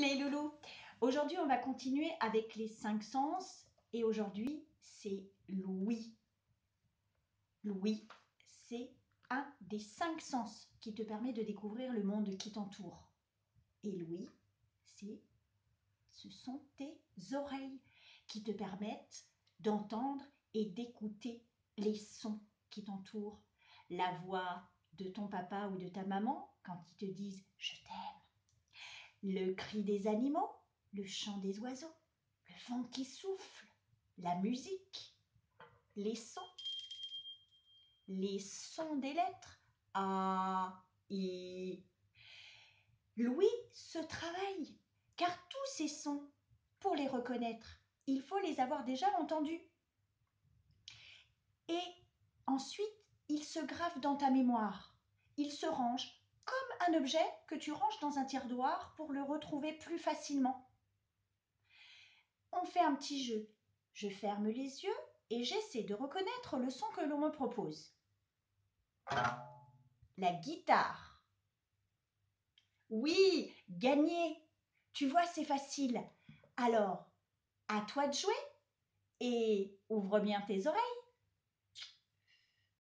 les loulous! Aujourd'hui, on va continuer avec les cinq sens et aujourd'hui, c'est l'ouïe. L'ouïe, c'est un des cinq sens qui te permet de découvrir le monde qui t'entoure. Et l'ouïe, ce sont tes oreilles qui te permettent d'entendre et d'écouter les sons qui t'entourent. La voix de ton papa ou de ta maman quand ils te disent « je t'aime ». Le cri des animaux, le chant des oiseaux, le vent qui souffle, la musique, les sons des lettres, A, I. L'ouïe se travaille, car tous ces sons, pour les reconnaître, il faut les avoir déjà entendus. Et ensuite, ils se gravent dans ta mémoire, ils se rangent comme un objet que tu ranges dans un tiroir pour le retrouver plus facilement. On fait un petit jeu. Je ferme les yeux et j'essaie de reconnaître le son que l'on me propose. La guitare. Oui, gagné. Tu vois, c'est facile. Alors, à toi de jouer et ouvre bien tes oreilles.